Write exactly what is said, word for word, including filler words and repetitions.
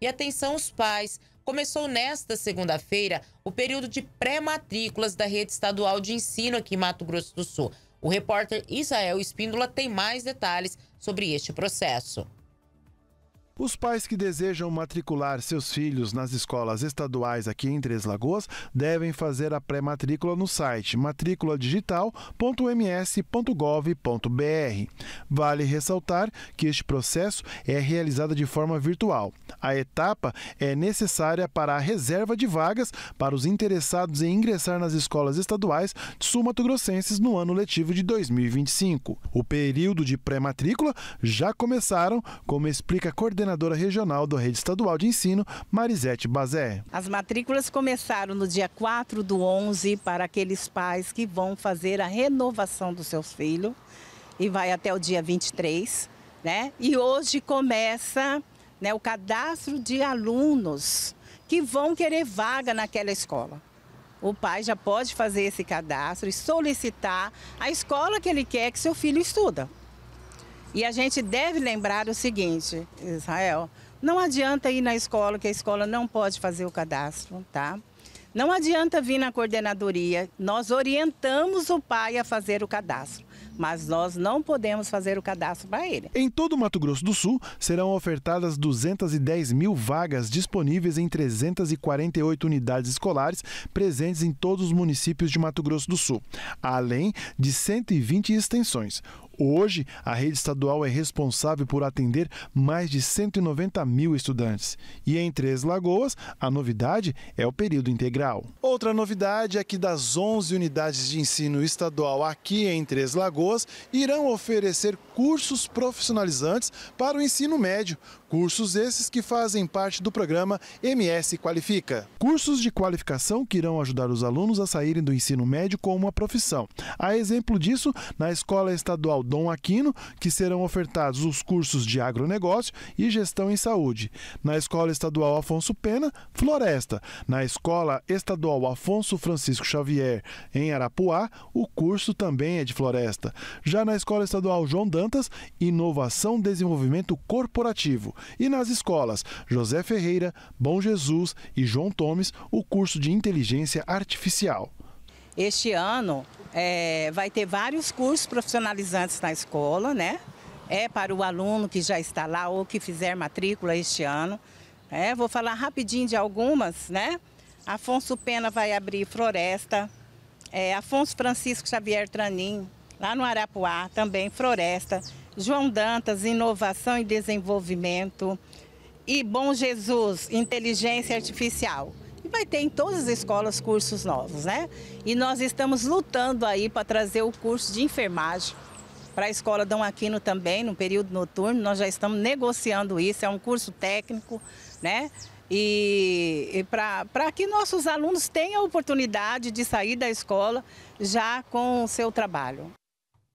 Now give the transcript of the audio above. E atenção os pais, começou nesta segunda-feira o período de pré-matrículas da rede estadual de ensino aqui em Mato Grosso do Sul. O repórter Israel Espíndola tem mais detalhes sobre este processo. Os pais que desejam matricular seus filhos nas escolas estaduais aqui em Três Lagoas devem fazer a pré-matrícula no site matricula digital ponto m s ponto gov ponto b r. Vale ressaltar que este processo é realizado de forma virtual. A etapa é necessária para a reserva de vagas para os interessados em ingressar nas escolas estaduais sul-mato-grossenses no ano letivo de dois mil e vinte e cinco. O período de pré-matrícula já começaram, como explica a coordenadora regional da Rede Estadual de Ensino, Marizete Bazé. As matrículas começaram no dia quatro do onze para aqueles pais que vão fazer a renovação do seu filho e vai até o dia vinte e três, né? E hoje começa, né, o cadastro de alunos que vão querer vaga naquela escola. O pai já pode fazer esse cadastro e solicitar a escola que ele quer que seu filho estuda. E a gente deve lembrar o seguinte, Israel, não adianta ir na escola, que a escola não pode fazer o cadastro, tá? Não adianta vir na coordenadoria, nós orientamos o pai a fazer o cadastro, mas nós não podemos fazer o cadastro para ele. Em todo o Mato Grosso do Sul, serão ofertadas duzentas e dez mil vagas disponíveis em trezentas e quarenta e oito unidades escolares presentes em todos os municípios de Mato Grosso do Sul, além de cento e vinte extensões. Hoje, a rede estadual é responsável por atender mais de cento e noventa mil estudantes. E em Três Lagoas, a novidade é o período integral. Outra novidade é que das onze unidades de ensino estadual aqui em Três Lagoas, irão oferecer cursos profissionalizantes para o ensino médio. Cursos esses que fazem parte do programa M S Qualifica. Cursos de qualificação que irão ajudar os alunos a saírem do ensino médio com uma profissão. Há exemplo disso na Escola Estadual Dom Aquino, que serão ofertados os cursos de agronegócio e gestão em saúde. Na Escola Estadual Afonso Pena, Floresta. Na Escola Estadual Afonso Francisco Xavier, em Arapuá, o curso também é de floresta. Já na Escola Estadual João Dantas, Inovação e Desenvolvimento Corporativo. E nas escolas José Ferreira, Bom Jesus e João Thomas, o curso de Inteligência Artificial. Este ano é, vai ter vários cursos profissionalizantes na escola, né? É para o aluno que já está lá ou que fizer matrícula este ano. É, vou falar rapidinho de algumas, né? Afonso Pena vai abrir Floresta, é, Afonso Francisco Xavier Tranin, lá no Arapuá, também Floresta, João Dantas, Inovação e Desenvolvimento e Bom Jesus, Inteligência Artificial. Vai ter em todas as escolas cursos novos, né? E nós estamos lutando aí para trazer o curso de enfermagem para a escola Dom Aquino também, no período noturno. Nós já estamos negociando isso, é um curso técnico, né? E, e para que nossos alunos tenham a oportunidade de sair da escola já com o seu trabalho.